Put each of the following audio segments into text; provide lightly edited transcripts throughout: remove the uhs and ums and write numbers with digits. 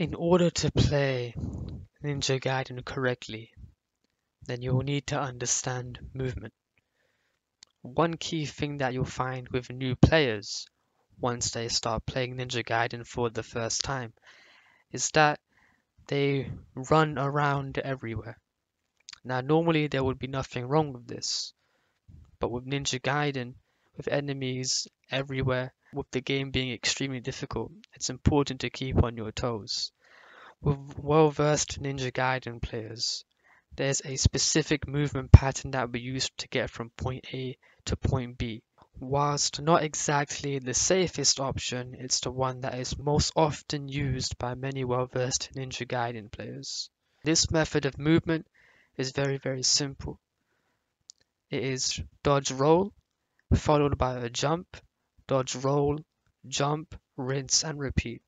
In order to play Ninja Gaiden correctly, then you'll need to understand movement. One key thing that you'll find with new players once they start playing Ninja Gaiden for the first time is that they run around everywhere. Now normally there would be nothing wrong with this, but with Ninja Gaiden, with enemies everywhere, with the game being extremely difficult, it's important to keep on your toes. With well-versed Ninja Gaiden players, there's a specific movement pattern that we use to get from point A to point B. Whilst not exactly the safest option, it's the one that is most often used by many well-versed Ninja Gaiden players. This method of movement is very simple. It is dodge roll, followed by a jump, dodge roll, jump, rinse and repeat.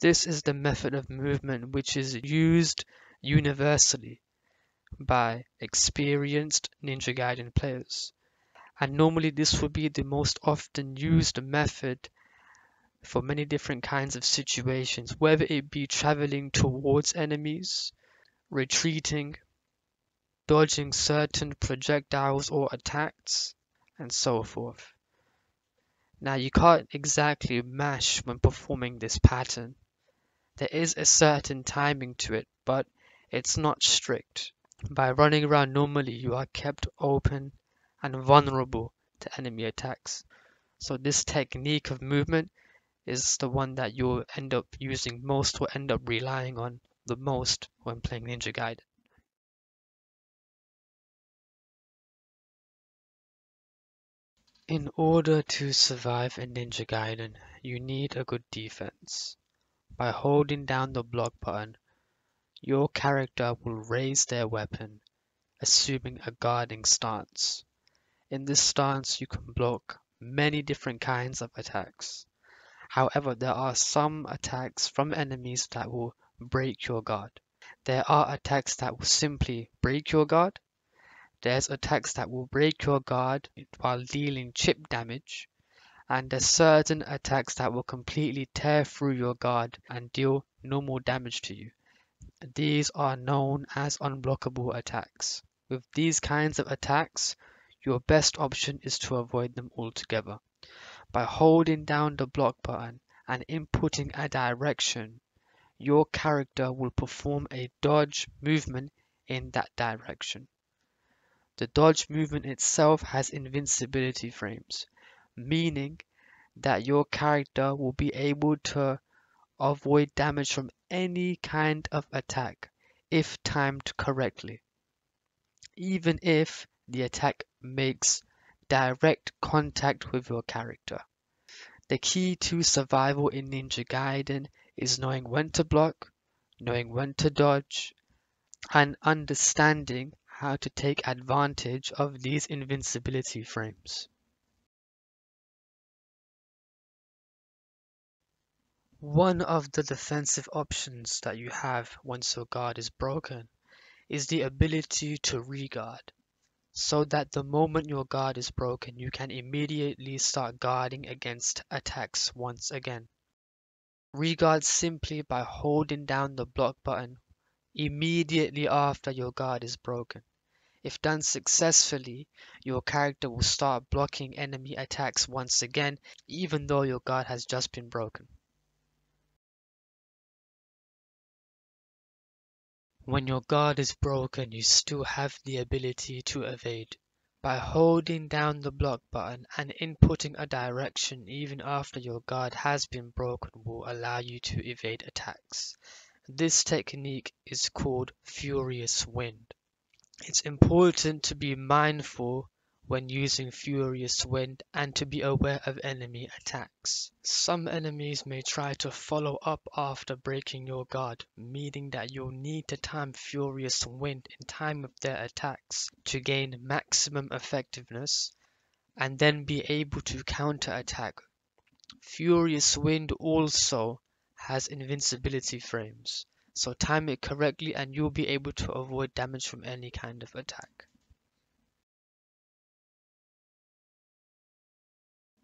This is the method of movement which is used universally by experienced Ninja Gaiden players, and normally this would be the most often used method for many different kinds of situations, whether it be traveling towards enemies, retreating, dodging certain projectiles or attacks, and so forth. Now you can't exactly mash when performing this pattern. There is a certain timing to it, but it's not strict. By running around normally, you are kept open and vulnerable to enemy attacks. So this technique of movement is the one that you'll end up using most, or end up relying on the most when playing Ninja Gaiden. In order to survive in Ninja Gaiden, you need a good defense. By holding down the block button, your character will raise their weapon, assuming a guarding stance. In this stance, you can block many different kinds of attacks. However, there are some attacks from enemies that will break your guard. There are attacks that will simply break your guard. There's attacks that will break your guard while dealing chip damage. And there's certain attacks that will completely tear through your guard and deal normal damage to you. These are known as unblockable attacks. With these kinds of attacks, your best option is to avoid them altogether. By holding down the block button and inputting a direction, your character will perform a dodge movement in that direction. The dodge movement itself has invincibility frames, meaning that your character will be able to avoid damage from any kind of attack if timed correctly, even if the attack makes direct contact with your character. The key to survival in Ninja Gaiden is knowing when to block, knowing when to dodge, and understanding how to take advantage of these invincibility frames. One of the defensive options that you have once your guard is broken is the ability to reguard, so that the moment your guard is broken, you can immediately start guarding against attacks once again. Reguard simply by holding down the block button immediately after your guard is broken. If done successfully, your character will start blocking enemy attacks once again, even though your guard has just been broken. When your guard is broken, you still have the ability to evade. By holding down the block button and inputting a direction even after your guard has been broken will allow you to evade attacks. This technique is called Furious Wind. It's important to be mindful when using Furious Wind and to be aware of enemy attacks. Some enemies may try to follow up after breaking your guard, meaning that you'll need to time Furious Wind in time with their attacks to gain maximum effectiveness and then be able to counter-attack. Furious Wind also has invincibility frames, so time it correctly and you'll be able to avoid damage from any kind of attack.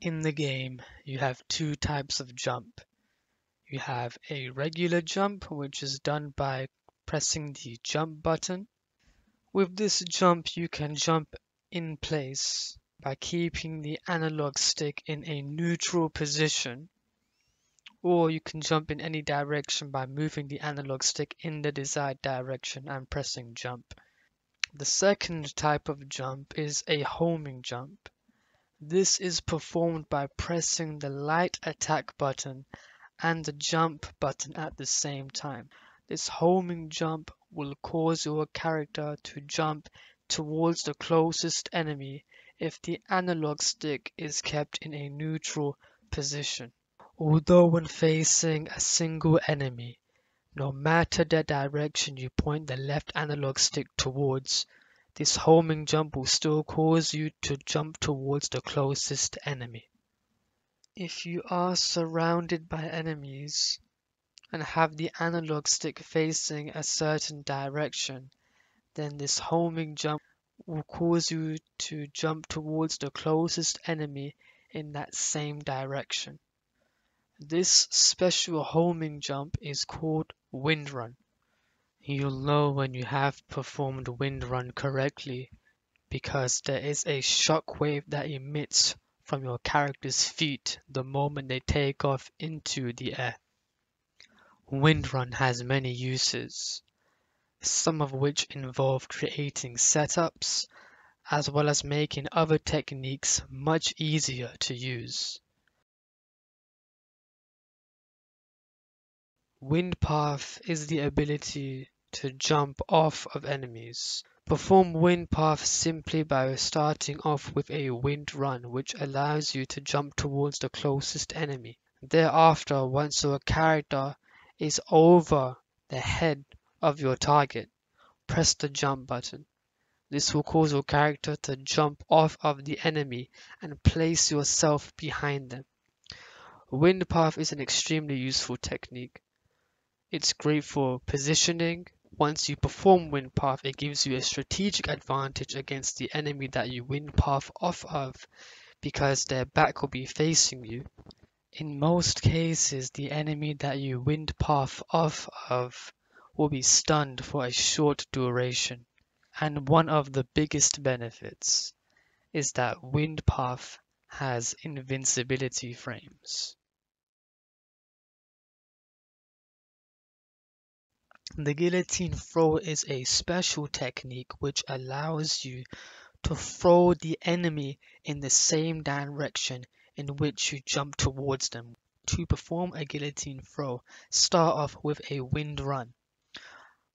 In the game, you have two types of jump. you have a regular jump, which is done by pressing the jump button. With this jump, you can jump in place by keeping the analog stick in a neutral position, or you can jump in any direction by moving the analog stick in the desired direction and pressing jump. The second type of jump is a homing jump. This is performed by pressing the light attack button and the jump button at the same time. This homing jump will cause your character to jump towards the closest enemy if the analog stick is kept in a neutral position. Although when facing a single enemy, no matter the direction you point the left analog stick towards, this homing jump will still cause you to jump towards the closest enemy. If you are surrounded by enemies and have the analog stick facing a certain direction, then this homing jump will cause you to jump towards the closest enemy in that same direction. This special homing jump is called Wind Run. You'll know when you have performed Wind Run correctly because there is a shockwave that emits from your character's feet the moment they take off into the air. Wind Run has many uses, some of which involve creating setups as well as making other techniques much easier to use. Wind Path is the ability to jump off of enemies. Perform Wind Path simply by starting off with a Wind Run, which allows you to jump towards the closest enemy. Thereafter, once your character is over the head of your target, press the jump button. This will cause your character to jump off of the enemy and place yourself behind them. Wind Path is an extremely useful technique. It's great for positioning. Once you perform Wind Path, it gives you a strategic advantage against the enemy that you Wind Path off of because their back will be facing you. In most cases, the enemy that you Wind Path off of will be stunned for a short duration. And one of the biggest benefits is that Wind Path has invincibility frames. The Guillotine Throw is a special technique which allows you to throw the enemy in the same direction in which you jump towards them. To perform a Guillotine Throw, start off with a Wind Run.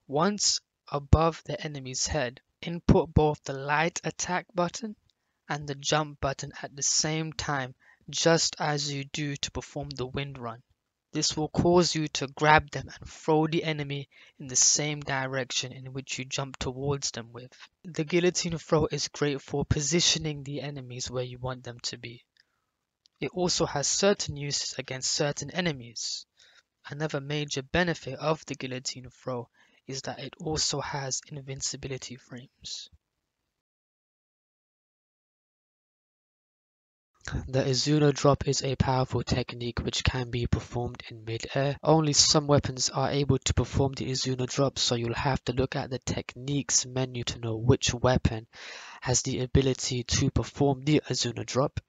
Once above the enemy's head, input both the light attack button and the jump button at the same time, just as you do to perform the Wind Run. This will cause you to grab them and throw the enemy in the same direction in which you jump towards them with. The Guillotine Throw is great for positioning the enemies where you want them to be. It also has certain uses against certain enemies. Another major benefit of the Guillotine Throw is that it also has invincibility frames. The Izuna Drop is a powerful technique which can be performed in mid-air. Only some weapons are able to perform the Izuna Drop, so you'll have to look at the techniques menu to know which weapon has the ability to perform the Izuna Drop.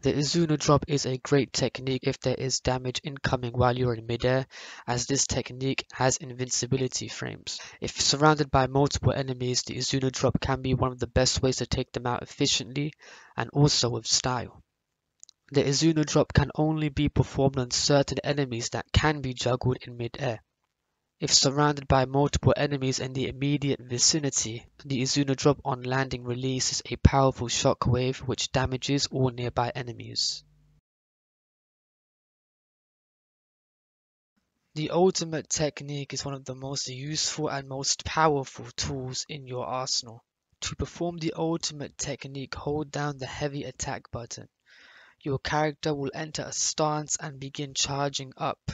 The Izuna Drop is a great technique if there is damage incoming while you're in mid-air, as this technique has invincibility frames. If surrounded by multiple enemies, the Izuna Drop can be one of the best ways to take them out efficiently and also with style. The Izuna Drop can only be performed on certain enemies that can be juggled in mid-air. If surrounded by multiple enemies in the immediate vicinity, the Izuna Drop on landing releases a powerful shockwave which damages all nearby enemies. The Ultimate Technique is one of the most useful and most powerful tools in your arsenal. To perform the Ultimate Technique, hold down the heavy attack button. Your character will enter a stance and begin charging up.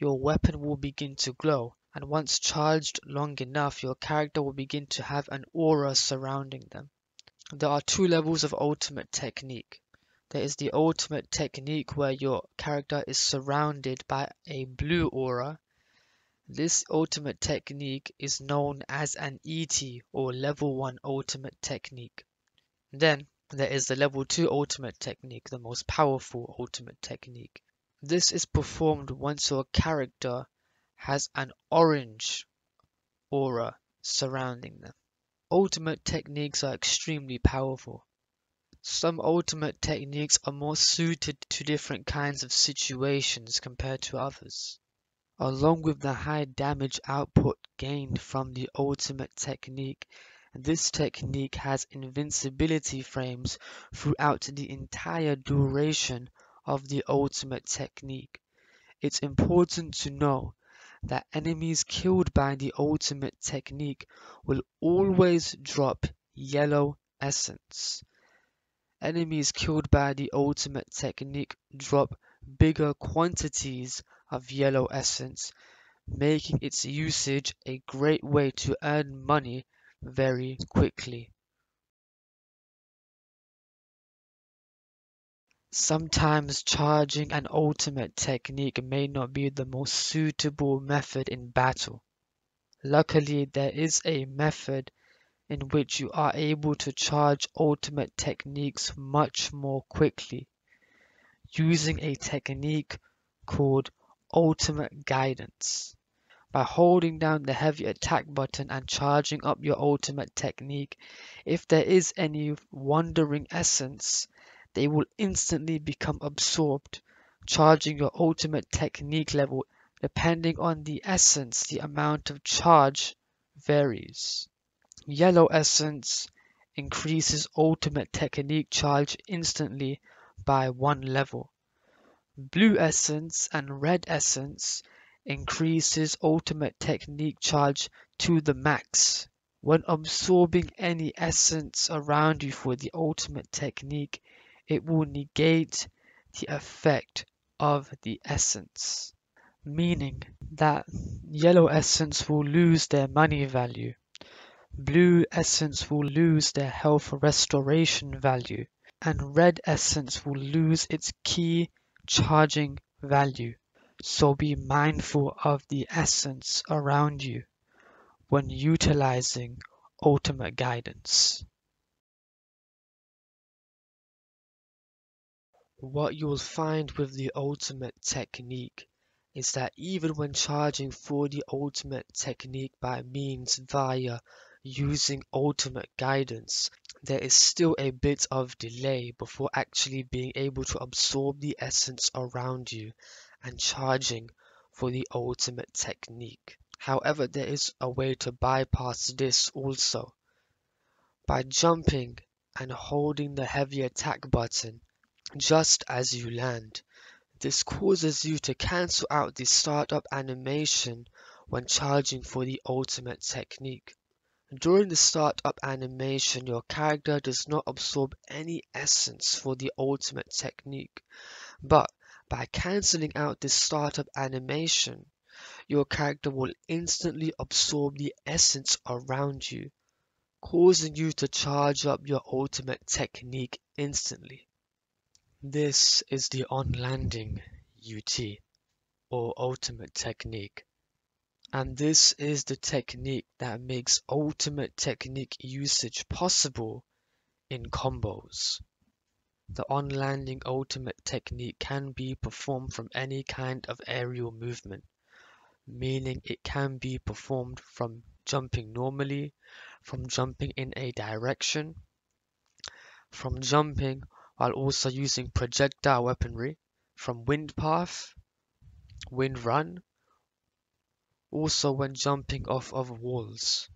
Your weapon will begin to glow, and once charged long enough, your character will begin to have an aura surrounding them. There are two levels of Ultimate Technique. There is the ultimate technique where your character is surrounded by a blue aura. This ultimate technique is known as an ET or level 1 ultimate technique. Then there is the level 2 ultimate technique, the most powerful ultimate technique. This is performed once your character has an orange aura surrounding them. Ultimate techniques are extremely powerful. Some ultimate techniques are more suited to different kinds of situations compared to others. Along with the high damage output gained from the ultimate technique, this technique has invincibility frames throughout the entire duration of the ultimate technique. It's important to know that enemies killed by the ultimate technique will always drop yellow essence. Enemies killed by the ultimate technique drop bigger quantities of yellow essence, making its usage a great way to earn money very quickly. Sometimes charging an ultimate technique may not be the most suitable method in battle. Luckily, there is a method in which you are able to charge ultimate techniques much more quickly, using a technique called Ultimate Guidance. By holding down the heavy attack button and charging up your ultimate technique, if there is any wandering essence, they will instantly become absorbed, charging your ultimate technique level. Depending on the essence, the amount of charge varies. Yellow essence increases ultimate technique charge instantly by 1 level. Blue essence and red essence increases ultimate technique charge to the max. When absorbing any essence around you for the ultimate technique, it will negate the effect of the essence, meaning that yellow essence will lose their money value. Blue essence will lose their health restoration value, and red essence will lose its key charging value. So be mindful of the essence around you when utilizing ultimate guidance. What you'll find with the ultimate technique is that even when charging for the ultimate technique by means via using ultimate guidance, there is still a bit of delay before actually being able to absorb the essence around you and charging for the ultimate technique. However, there is a way to bypass this also. By jumping and holding the heavy attack button just as you land, this causes you to cancel out the startup animation when charging for the ultimate technique. During the startup animation, your character does not absorb any essence for the ultimate technique, but by cancelling out this startup animation, your character will instantly absorb the essence around you, causing you to charge up your ultimate technique instantly. This is the on-landing UT, or ultimate technique. And this is the technique that makes ultimate technique usage possible in combos. The on-landing ultimate technique can be performed from any kind of aerial movement, meaning it can be performed from jumping normally, from jumping in a direction, from jumping while also using projectile weaponry, from Wind Path, Wind Run, also when jumping off of walls.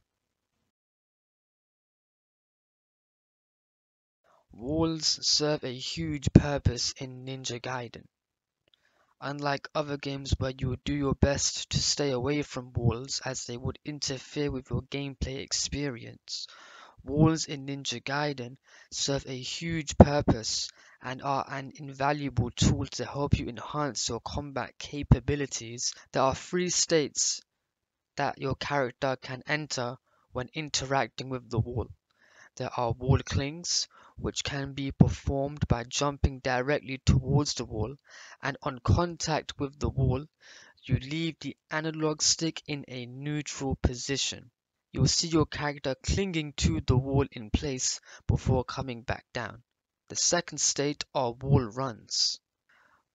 Walls serve a huge purpose in Ninja Gaiden. Unlike other games where you do your best to stay away from walls as they would interfere with your gameplay experience, walls in Ninja Gaiden serve a huge purpose and are an invaluable tool to help you enhance your combat capabilities. There are 3 states that your character can enter when interacting with the wall. There are wall clings, which can be performed by jumping directly towards the wall, and on contact with the wall, you leave the analog stick in a neutral position. You'll see your character clinging to the wall in place before coming back down. The second state are wall runs.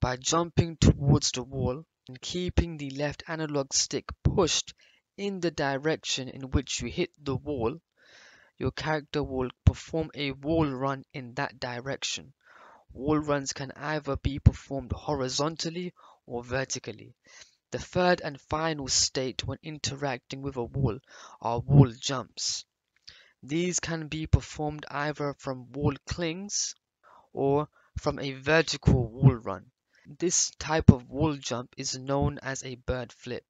By jumping towards the wall and keeping the left analog stick pushed in the direction in which you hit the wall, your character will perform a wall run in that direction. Wall runs can either be performed horizontally or vertically. The third and final state when interacting with a wall are wall jumps. These can be performed either from wall clings or from a vertical wall run. This type of wall jump is known as a bird flip.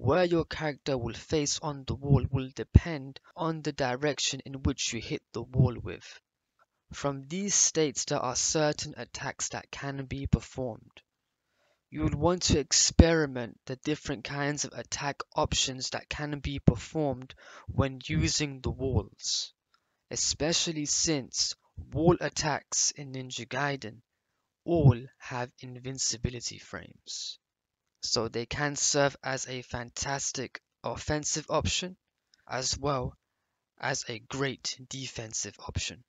Where your character will face on the wall will depend on the direction in which you hit the wall with. From these states, there are certain attacks that can be performed. You would want to experiment the different kinds of attack options that can be performed when using the walls, especially since wall attacks in Ninja Gaiden all have invincibility frames. So they can serve as a fantastic offensive option as well as a great defensive option.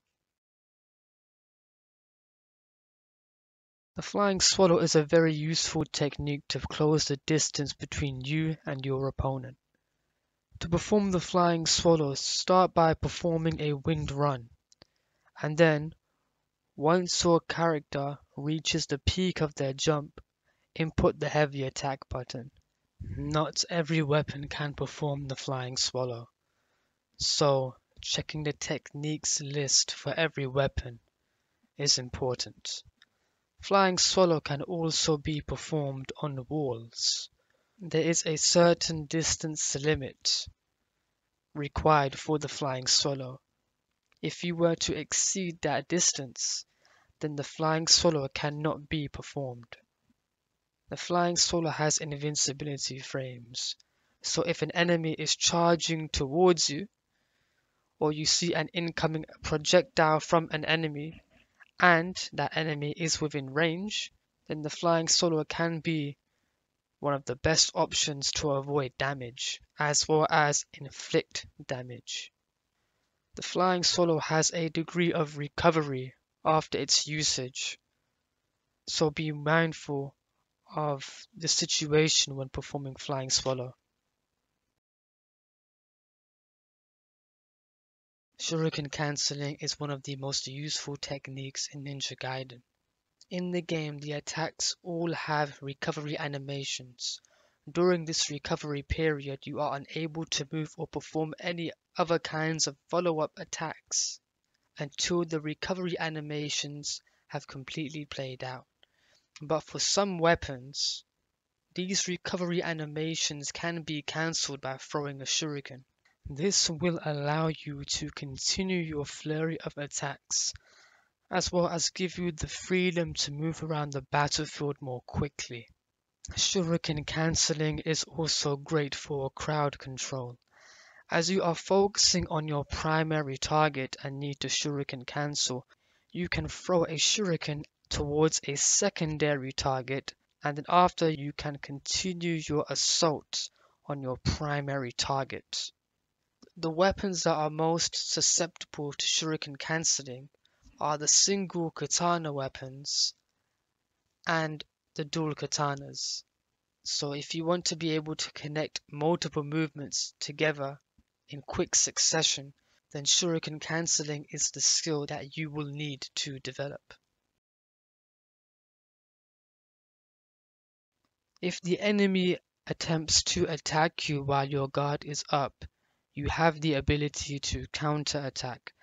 The Flying Swallow is a very useful technique to close the distance between you and your opponent. To perform the Flying Swallow, start by performing a Wind Run, and then, once your character reaches the peak of their jump, input the heavy attack button. Not every weapon can perform the Flying Swallow, so checking the techniques list for every weapon is important. Flying Swallow can also be performed on walls. There is a certain distance limit required for the Flying Swallow. If you were to exceed that distance, then the Flying Swallow cannot be performed. The Flying Swallow has invincibility frames, so if an enemy is charging towards you, or you see an incoming projectile from an enemy, and that enemy is within range, then the Flying Swallow can be one of the best options to avoid damage, as well as inflict damage. The Flying Swallow has a degree of recovery after its usage, so be mindful of the situation when performing Flying Swallow. Shuriken cancelling is one of the most useful techniques in Ninja Gaiden. In the game, the attacks all have recovery animations. During this recovery period, you are unable to move or perform any other kinds of follow-up attacks until the recovery animations have completely played out. But for some weapons, these recovery animations can be cancelled by throwing a shuriken. This will allow you to continue your flurry of attacks, as well as give you the freedom to move around the battlefield more quickly. Shuriken cancelling is also great for crowd control, as you are focusing on your primary target and need to shuriken cancel. You can throw a shuriken towards a secondary target, and then after you can continue your assault on your primary target. The weapons that are most susceptible to shuriken cancelling are the single katana weapons and the dual katanas. So if you want to be able to connect multiple movements together in quick succession, then shuriken cancelling is the skill that you will need to develop. If the enemy attempts to attack you while your guard is up, you have the ability to counterattack.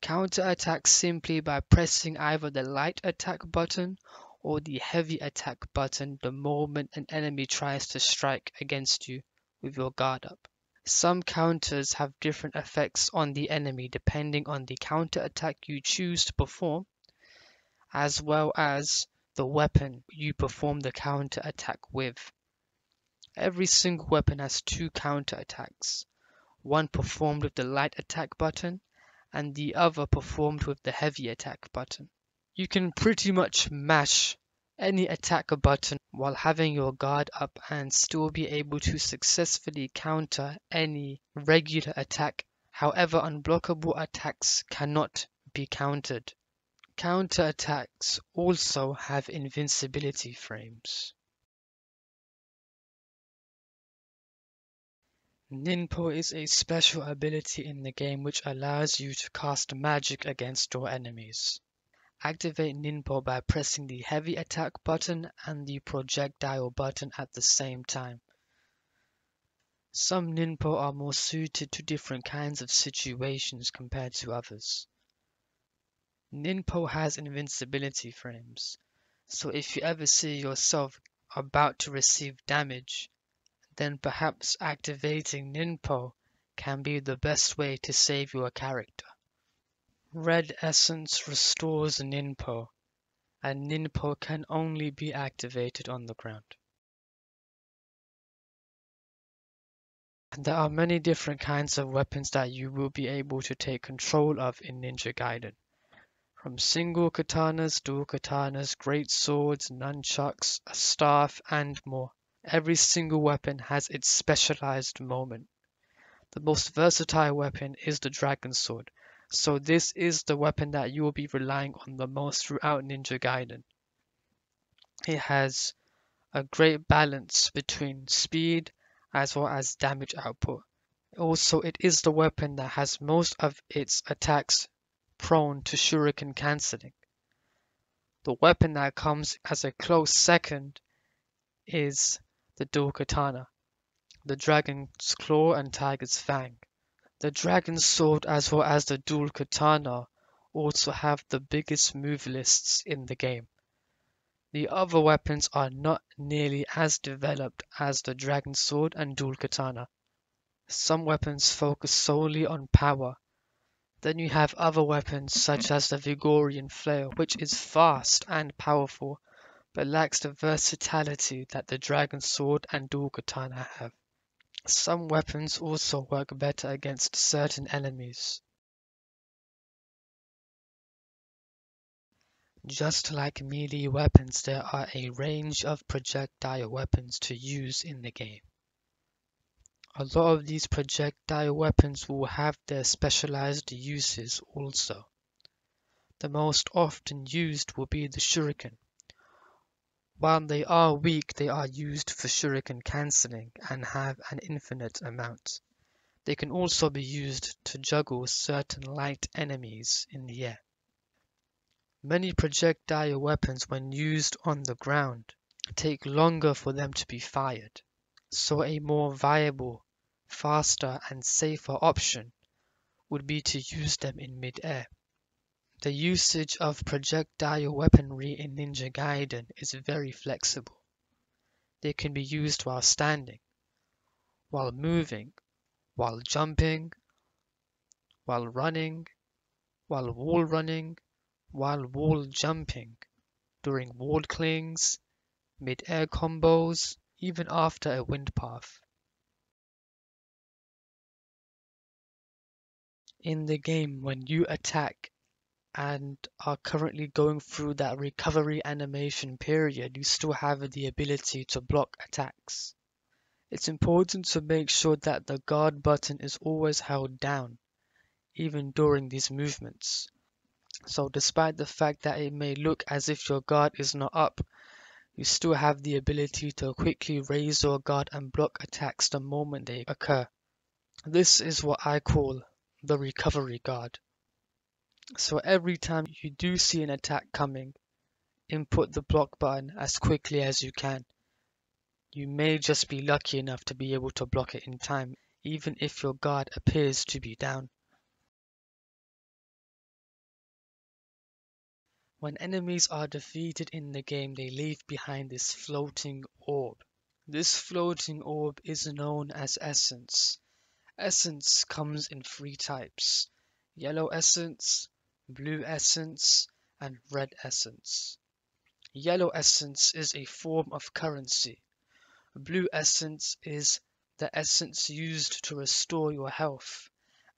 Counterattack simply by pressing either the light attack button or the heavy attack button the moment an enemy tries to strike against you with your guard up. Some counters have different effects on the enemy depending on the counterattack you choose to perform, as well as the weapon you perform the counter attack with. Every single weapon has two counter attacks, one performed with the light attack button and the other performed with the heavy attack button. You can pretty much mash any attack button while having your guard up and still be able to successfully counter any regular attack. However, unblockable attacks cannot be countered. Counter attacks also have invincibility frames. Ninpo is a special ability in the game which allows you to cast magic against your enemies. Activate Ninpo by pressing the heavy attack button and the projectile button at the same time. Some Ninpo are more suited to different kinds of situations compared to others. Ninpo has invincibility frames, so if you ever see yourself about to receive damage, then perhaps activating Ninpo can be the best way to save your character. Red Essence restores Ninpo, and Ninpo can only be activated on the ground. There are many different kinds of weapons that you will be able to take control of in Ninja Gaiden, from single katanas, dual katanas, great swords, nunchucks, a staff, and more. Every single weapon has its specialized moment. The most versatile weapon is the Dragon Sword, so this is the weapon that you will be relying on the most throughout Ninja Gaiden. It has a great balance between speed as well as damage output. Also, it is the weapon that has most of its attacks prone to shuriken cancelling. The weapon that comes as a close second is the dual katana, the Dragon's Claw and Tiger's Fang. The Dragon's Sword as well as the dual katana also have the biggest move lists in the game. The other weapons are not nearly as developed as the Dragon's Sword and dual katana. Some weapons focus solely on power. Then you have other weapons such as the Vigorian Flail, which is fast and powerful, but lacks the versatility that the Dragon's Sword and dual katana have. Some weapons also work better against certain enemies. Just like melee weapons, there are a range of projectile weapons to use in the game. A lot of these projectile weapons will have their specialized uses also. The most often used will be the shuriken. While they are weak, they are used for shuriken cancelling and have an infinite amount. They can also be used to juggle certain light enemies in the air. Many projectile weapons, when used on the ground, take longer for them to be fired. So a more viable, faster and safer option would be to use them in mid-air. The usage of projectile weaponry in Ninja Gaiden is very flexible. They can be used while standing, while moving, while jumping, while running, while wall running, while wall jumping, during wall clings, mid-air combos, even after a wind path. In the game, when you attack and are currently going through that recovery animation period, you still have the ability to block attacks. It's important to make sure that the guard button is always held down, even during these movements. So despite the fact that it may look as if your guard is not up, you still have the ability to quickly raise your guard and block attacks the moment they occur. This is what I call the recovery guard. So every time you do see an attack coming, input the block button as quickly as you can. You may just be lucky enough to be able to block it in time, even if your guard appears to be down. When enemies are defeated in the game, they leave behind this floating orb. This floating orb is known as Essence. Essence comes in three types: Yellow Essence, Blue Essence, and Red Essence. Yellow Essence is a form of currency. Blue Essence is the essence used to restore your health,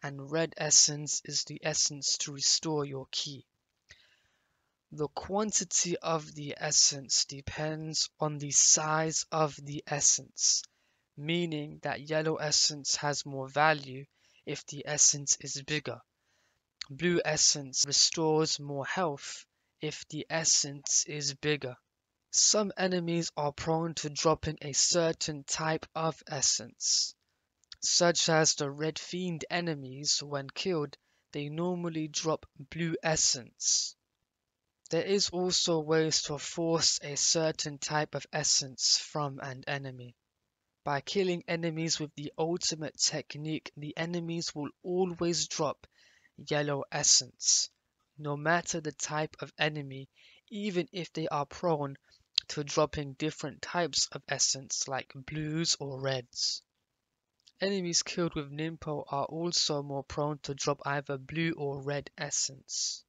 and red essence is the essence to restore your ki. The quantity of the essence depends on the size of the essence, meaning that yellow essence has more value if the essence is bigger. Blue essence restores more health if the essence is bigger. Some enemies are prone to dropping a certain type of essence. Such as the red fiend enemies, when killed, they normally drop blue essence. There is also ways to force a certain type of essence from an enemy. By killing enemies with the ultimate technique, the enemies will always drop yellow essence, no matter the type of enemy, even if they are prone to dropping different types of essence like blues or reds. Enemies killed with Ninpo are also more prone to drop either blue or red essence.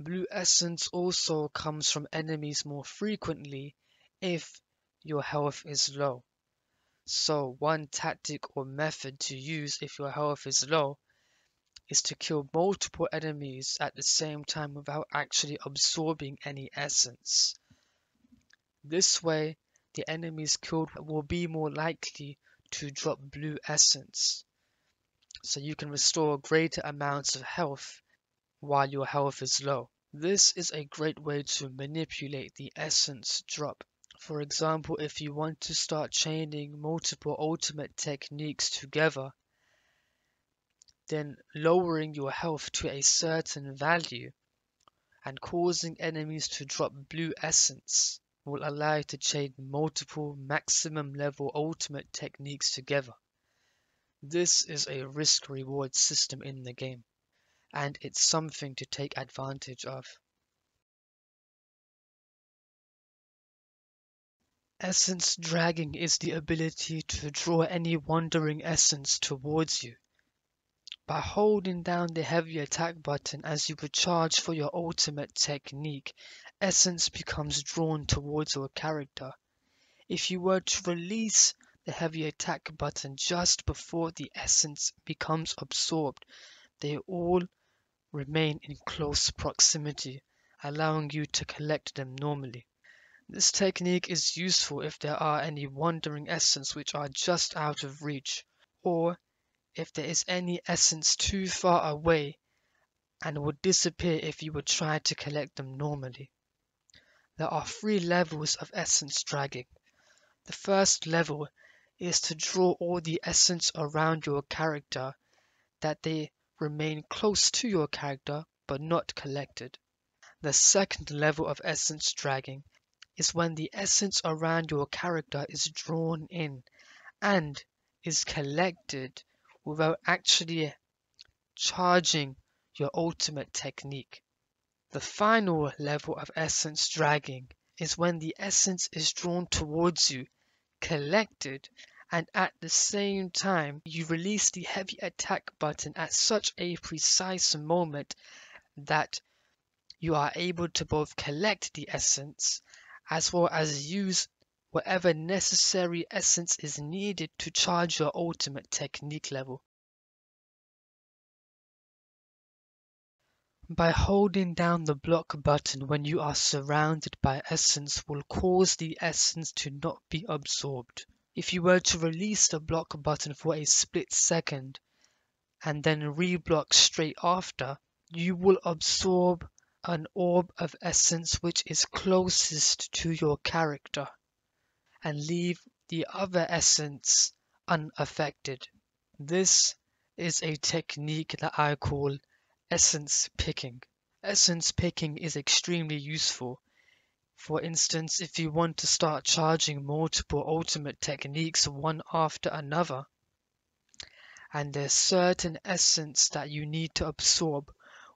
Blue essence also comes from enemies more frequently if your health is low. So one tactic or method to use if your health is low is to kill multiple enemies at the same time without actually absorbing any essence. This way, the enemies killed will be more likely to drop blue essence, so you can restore greater amounts of health while your health is low. This is a great way to manipulate the essence drop. For example, if you want to start chaining multiple ultimate techniques together, then lowering your health to a certain value and causing enemies to drop blue essence will allow you to chain multiple maximum level ultimate techniques together. This is a risk-reward system in the game, and it's something to take advantage of. Essence dragging is the ability to draw any wandering essence towards you. By holding down the heavy attack button as you would charge for your ultimate technique, essence becomes drawn towards your character. If you were to release the heavy attack button just before the essence becomes absorbed, they all remain in close proximity, allowing you to collect them normally. This technique is useful if there are any wandering essence which are just out of reach, or if there is any essence too far away and would disappear if you would try to collect them normally. There are three levels of essence dragging. The first level is to draw all the essence around your character that they remain close to your character but not collected. The second level of essence dragging is when the essence around your character is drawn in and is collected without actually charging your ultimate technique. The final level of essence dragging is when the essence is drawn towards you, collected, and at the same time you release the heavy attack button at such a precise moment that you are able to both collect the essence as well as use whatever necessary essence is needed to charge your ultimate technique level. By holding down the block button when you are surrounded by essence will cause the essence to not be absorbed. If you were to release the block button for a split second and then reblock straight after, you will absorb an orb of essence which is closest to your character and leave the other essence unaffected. This is a technique that I call essence picking. Essence picking is extremely useful. For instance, if you want to start charging multiple ultimate techniques one after another, and there's certain essence that you need to absorb,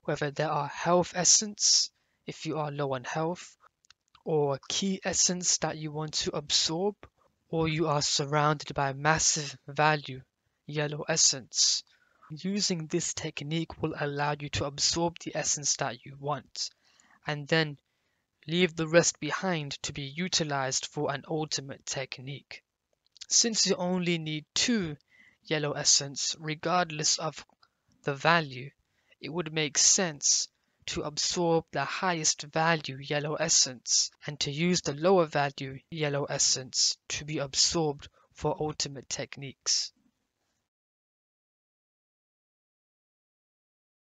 whether there are health essence, if you are low on health, or key essence that you want to absorb, or you are surrounded by massive value, yellow essence. Using this technique will allow you to absorb the essence that you want, and then leave the rest behind to be utilized for an ultimate technique. Since you only need two yellow essence, regardless of the value, it would make sense to absorb the highest value yellow essence and to use the lower value yellow essence to be absorbed for ultimate techniques.